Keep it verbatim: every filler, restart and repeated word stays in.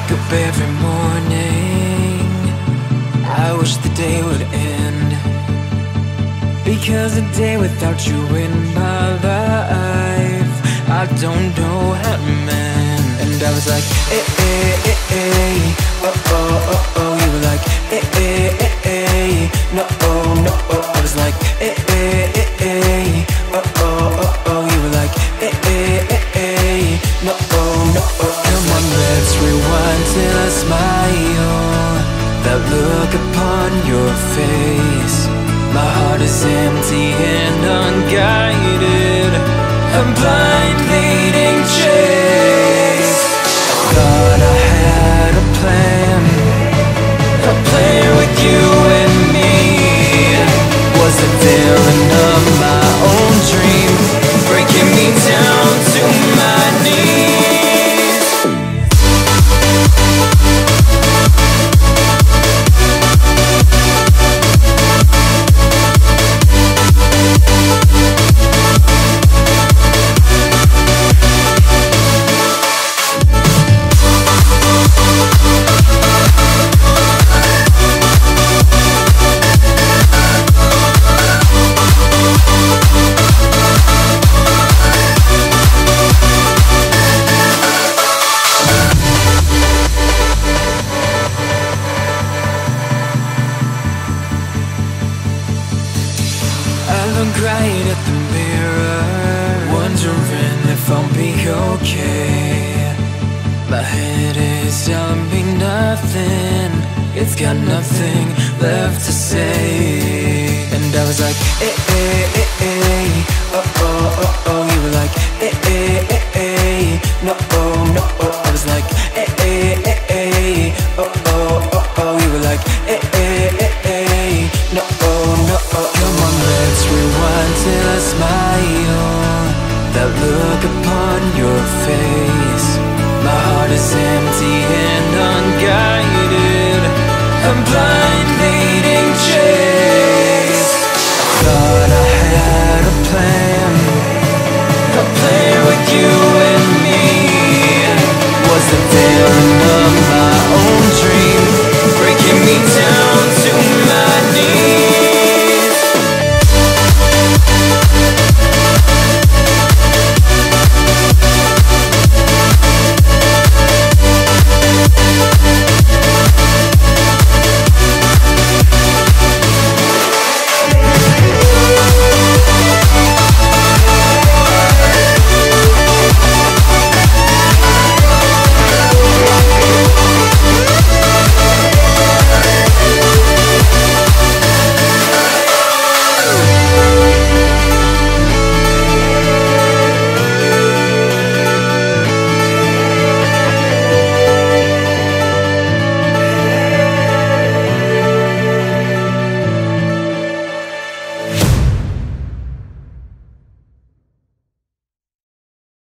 wake up every morning, I wish the day would end, because a day without you in my life, I don't know how to mend. And I was like, eh, eh, eh, eh, oh, oh, oh, oh. You were like, eh, eh, eh, eh, no, oh, no, oh. I was like, eh, eh, eh, eh, oh, oh, oh, oh. You were like, eh, eh, eh, eh, no, oh, no, oh. Let's rewind till I smile, that look upon your face. My heart is empty and unguided, I'm blind leading chase. I thought I had a plan, a plan with you and me. Was it villain of my own dream, breaking me down to my knees? Crying at the mirror, wondering if I'll be okay. My head is telling me nothing, it's got nothing left to say. And I was like, eh, eh, eh, eh, oh, oh, oh, oh. You were like, eh, eh, eh, eh, no, oh, no, oh. I was like, eh, eh, eh, eh, oh, oh, oh, oh. You were like, eh, eh, eh, eh, no, oh, no, oh. Let's rewind till I smile, that look upon your face. My heart is empty and unguided, I'm blind.